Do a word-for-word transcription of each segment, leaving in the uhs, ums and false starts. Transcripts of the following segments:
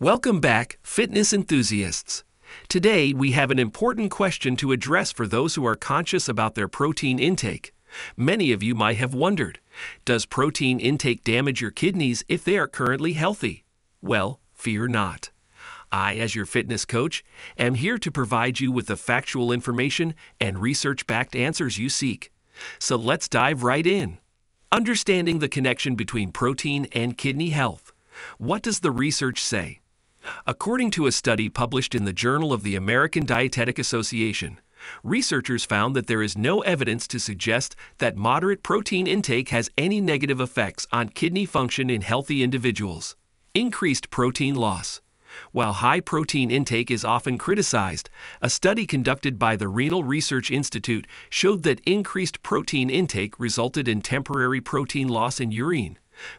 Welcome back, fitness enthusiasts. Today, we have an important question to address for those who are conscious about their protein intake. Many of you might have wondered, does protein intake damage your kidneys if they are currently healthy? Well, fear not. I, as your fitness coach, am here to provide you with the factual information and research-backed answers you seek. So let's dive right in. Understanding the connection between protein and kidney health. What does the research say? According to a study published in the Journal of the American Dietetic Association, researchers found that there is no evidence to suggest that moderate protein intake has any negative effects on kidney function in healthy individuals. Increased protein loss. While high protein intake is often criticized, a study conducted by the Renal Research Institute showed that increased protein intake resulted in temporary protein loss in urine,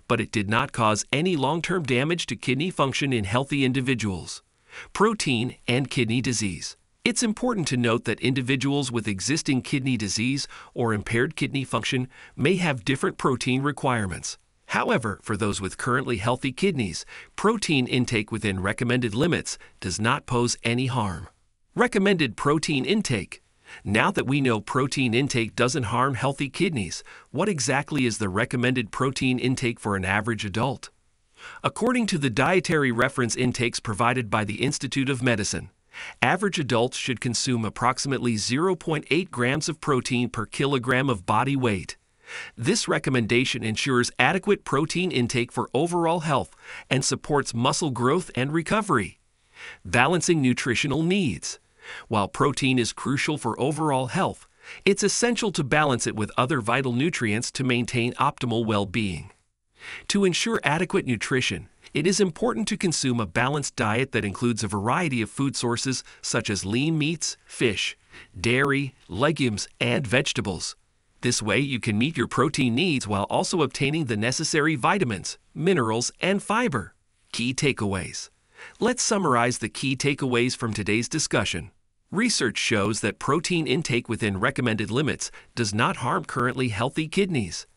but it did not cause any long-term damage to kidney function in healthy individuals. Protein and kidney disease. It's important to note that individuals with existing kidney disease or impaired kidney function may have different protein requirements. However, for those with currently healthy kidneys, protein intake within recommended limits does not pose any harm. Recommended protein intake. Now that we know protein intake doesn't harm healthy kidneys, what exactly is the recommended protein intake for an average adult? According to the dietary reference intakes provided by the Institute of Medicine, average adults should consume approximately zero point eight grams of protein per kilogram of body weight. This recommendation ensures adequate protein intake for overall health and supports muscle growth and recovery. Balancing nutritional needs. While protein is crucial for overall health, it's essential to balance it with other vital nutrients to maintain optimal well-being. To ensure adequate nutrition, it is important to consume a balanced diet that includes a variety of food sources such as lean meats, fish, dairy, legumes, and vegetables. This way, you can meet your protein needs while also obtaining the necessary vitamins, minerals, and fiber. Key takeaways. Let's summarize the key takeaways from today's discussion. Research shows that protein intake within recommended limits does not harm currently healthy kidneys.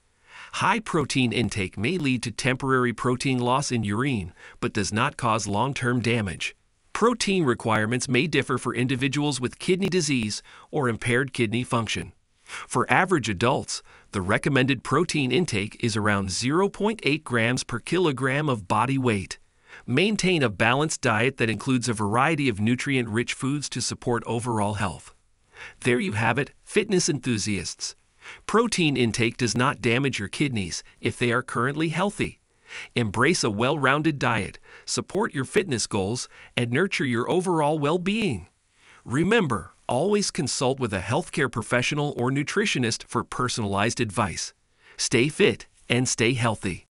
High protein intake may lead to temporary protein loss in urine, but does not cause long-term damage. Protein requirements may differ for individuals with kidney disease or impaired kidney function. For average adults, the recommended protein intake is around zero point eight grams per kilogram of body weight. Maintain a balanced diet that includes a variety of nutrient-rich foods to support overall health. There you have it, fitness enthusiasts. Protein intake does not damage your kidneys if they are currently healthy. Embrace a well-rounded diet, support your fitness goals, and nurture your overall well-being. Remember, always consult with a healthcare professional or nutritionist for personalized advice. Stay fit and stay healthy.